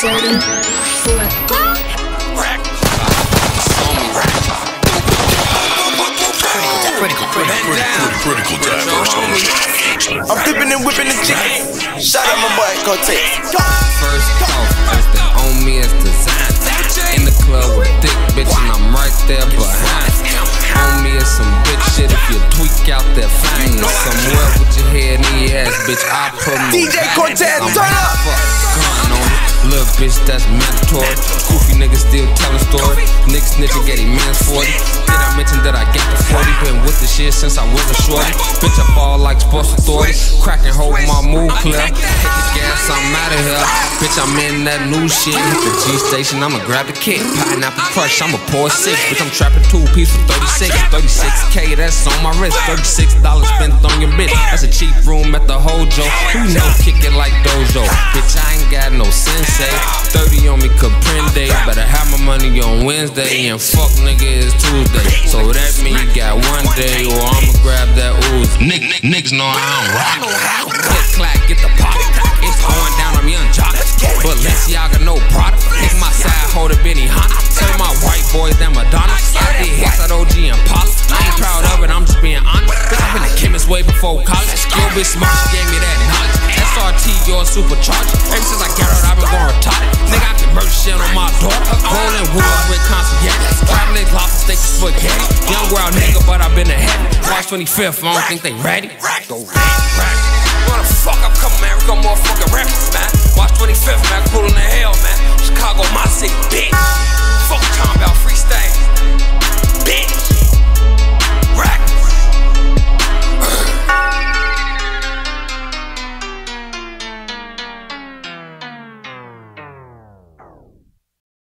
dirty foot. Critical diverse ownership. I'm pippin' and whippin' the chicken. Shout out my boy Cortez. First off, acting on me as design. In the club with thick bitch and I'm right there behind. On me as some bitch shit. If you tweak out that fine, or somewhere with your head and your ass, bitch, I put my DJ Cortez, turn up. Little bitch, that's mandatory. Goofy niggas still telling story. Niggas snitching, get him man's 40. Did I mention that I get the 40? Been with the shit since I was a shorty. Bitch, I fall like sports authority. Cracking, hold my mood clear. Hit the gas, I'm out of here. Bitch, I'm in that new shit. Hit the G station, I'ma grab the kick. Pineapple crush, I'ma pour six. Bitch, I'm trapping 2 piece for 36. 36K, that's on my wrist. $36 spent on your bitch. That's a cheap room at the Hojo. Who know kick it like Dojo? Bitch, I ain't got no sense. 30 on me Caprende. Better have my money on Wednesday. And fuck nigga, it's Tuesday. So that mean you got one day, or I'ma grab that ooze. Niggas know I don't rock. Click clack, get the pop. It's going down, I'm young jock. Balenciaga, no product. Take my side, hold a Benny Hanna. Tell my white boys that Madonna. I did hits at OG and Paula. I ain't proud of it, I'm just being honest. I've been a chemist way before college. Your bitch smart, she gave me that knowledge. SRT, your supercharger. Ever since I got out, I've been going retarded. Nigga, I can murder shit on my door. Rolling wood with constant, yeah. Traveling lobster steaks and spaghetti. Young world nigga, but I've been to heaven. March 25th, I don't think they ready. Go rack. What the fuck, I'm coming, man. We gon' motherfucking rap, man. March 25th.